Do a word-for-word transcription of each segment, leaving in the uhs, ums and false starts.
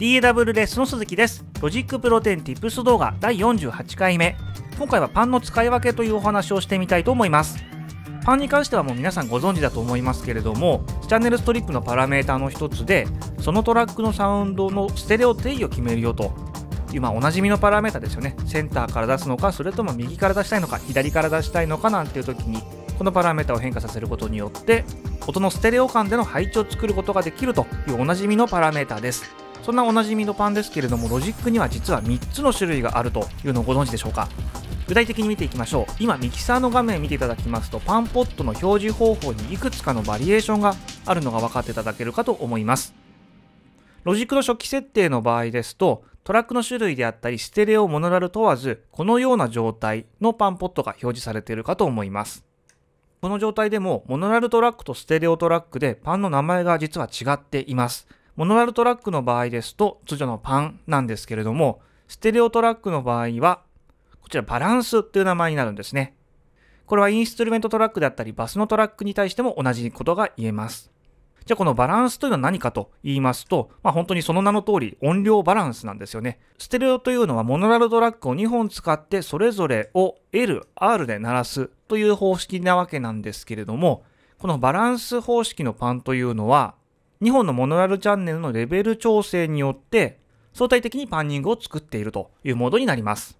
ディーエーダブリュー レッスンの鈴木です。ロジックプロテイン Tips 動画だいよんじゅうはちかいめ、今回はパンの使い分けというお話をしてみたいと思います。パンに関してはもう皆さんご存知だと思いますけれども、チャンネルストリップのパラメータの一つで、そのトラックのサウンドのステレオ定義を決めるよという、まあおなじみのパラメータですよね。センターから出すのか、それとも右から出したいのか、左から出したいのかなんていう時に、このパラメータを変化させることによって音のステレオ感での配置を作ることができるというおなじみのパラメータです。そんなおなじみのパンですけれども、ロジックには実はみっつの種類があるというのをご存知でしょうか。具体的に見ていきましょう。今ミキサーの画面見ていただきますと、パンポットの表示方法にいくつかのバリエーションがあるのが分かっていただけるかと思います。ロジックの初期設定の場合ですと、トラックの種類であったりステレオモノラル問わず、このような状態のパンポットが表示されているかと思います。この状態でもモノラルトラックとステレオトラックでパンの名前が実は違っています。モノラルトラックの場合ですと通常のパンなんですけれども、ステレオトラックの場合はこちらバランスという名前になるんですね。これはインストゥルメントトラックであったりバスのトラックに対しても同じことが言えます。じゃあこのバランスというのは何かと言いますと、まあ、本当にその名の通り音量バランスなんですよね。ステレオというのはモノラルトラックをにほん使ってそれぞれを エルアール で鳴らすという方式なわけなんですけれども、このバランス方式のパンというのはにほんのモノラルチャンネルのレベル調整によって相対的にパンニングを作っているというモードになります。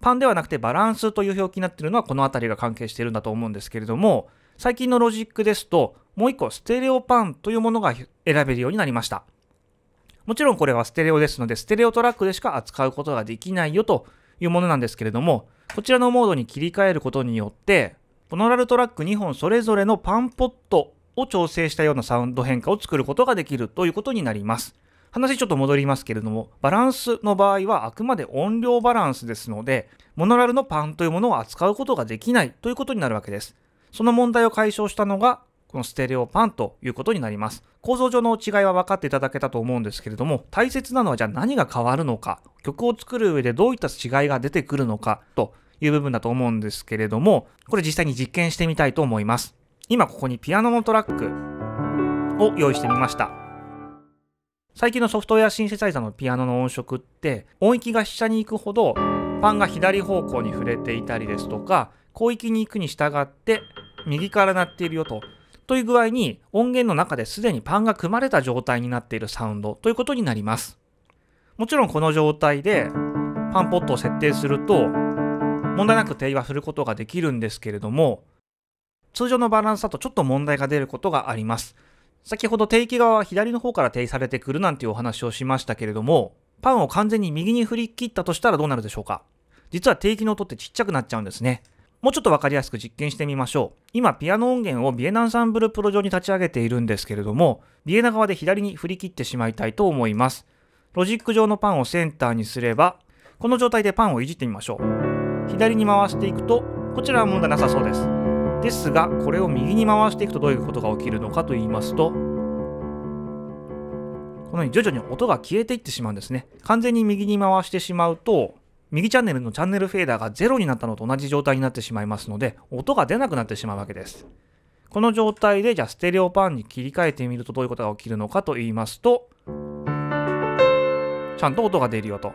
パンではなくてバランスという表記になっているのはこの辺りが関係しているんだと思うんですけれども、最近のロジックですともういっこステレオパンというものが選べるようになりました。もちろんこれはステレオですので、ステレオトラックでしか扱うことができないよというものなんですけれども、こちらのモードに切り替えることによって、モノラルトラックにほんそれぞれのパンポットを調整したようなサウンド変化を作ることができるということになります。話ちょっと戻りますけれども、バランスの場合はあくまで音量バランスですので、モノラルのパンというものを扱うことができないということになるわけです。その問題を解消したのが、このステレオパンということになります。構造上の違いは分かっていただけたと思うんですけれども、大切なのはじゃあ何が変わるのか、曲を作る上でどういった違いが出てくるのかという部分だと思うんですけれども、これ実際に実験してみたいと思います。今ここにピアノのトラックを用意してみました。最近のソフトウェアシンセサイザーのピアノの音色って、音域が下に行くほどパンが左方向に触れていたりですとか、広域に行くに従って右から鳴っているよと。という具合に音源の中ですでにパンが組まれた状態になっているサウンドということになります。もちろんこの状態でパンポットを設定すると問題なく定位はすることができるんですけれども、通常のバランスだとちょっと問題が出ることがあります。先ほど定域側は左の方から定位されてくるなんていうお話をしましたけれども、パンを完全に右に振り切ったとしたらどうなるでしょうか。実は定域の音ってちっちゃくなっちゃうんですね。もうちょっとわかりやすく実験してみましょう。今、ピアノ音源をビエナアンサンブルプロ上に立ち上げているんですけれども、ビエナ側で左に振り切ってしまいたいと思います。ロジック上のパンをセンターにすれば、この状態でパンをいじってみましょう。左に回していくと、こちらは問題なさそうです。ですが、これを右に回していくとどういうことが起きるのかと言いますと、このように徐々に音が消えていってしまうんですね。完全に右に回してしまうと、右チャンネルのチャンネルフェーダーがゼロになったのと同じ状態になってしまいますので、音が出なくなってしまうわけです。この状態でじゃあステレオパンに切り替えてみるとどういうことが起きるのかと言いますと、ちゃんと音が出るよと。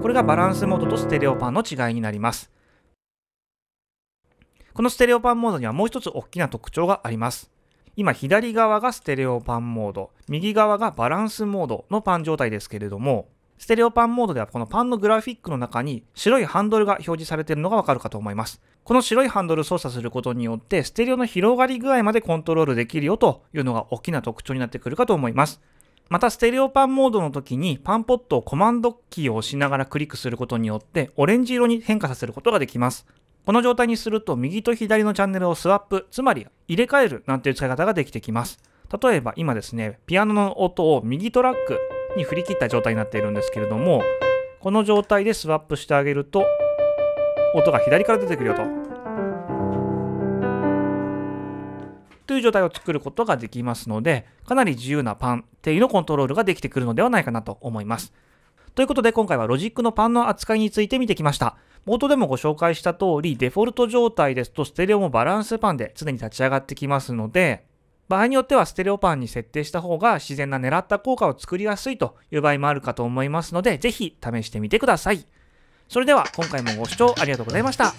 これがバランスモードとステレオパンの違いになります。このステレオパンモードにはもう一つ大きな特徴があります。今左側がステレオパンモード、右側がバランスモードのパン状態ですけれども、ステレオパンモードではこのパンのグラフィックの中に白いハンドルが表示されているのがわかるかと思います。この白いハンドルを操作することによって、ステレオの広がり具合までコントロールできるよというのが大きな特徴になってくるかと思います。またステレオパンモードの時にパンポットをコマンドキーを押しながらクリックすることによって、オレンジ色に変化させることができます。この状態にすると右と左のチャンネルをスワップ、つまり入れ替えるなんていう使い方ができてきます。例えば今ですね、ピアノの音を右トラックに振り切った状態になっているんですけれども、この状態でスワップしてあげると、音が左から出てくるよと。という状態を作ることができますので、かなり自由なパン定位のコントロールができてくるのではないかなと思います。ということで今回はロジックのパンの扱いについて見てきました。元でもご紹介した通り、デフォルト状態ですとステレオもバランスパンで常に立ち上がってきますので、場合によってはステレオパンに設定した方が自然な狙った効果を作りやすいという場合もあるかと思いますので、ぜひ試してみてください。それでは今回もご視聴ありがとうございました。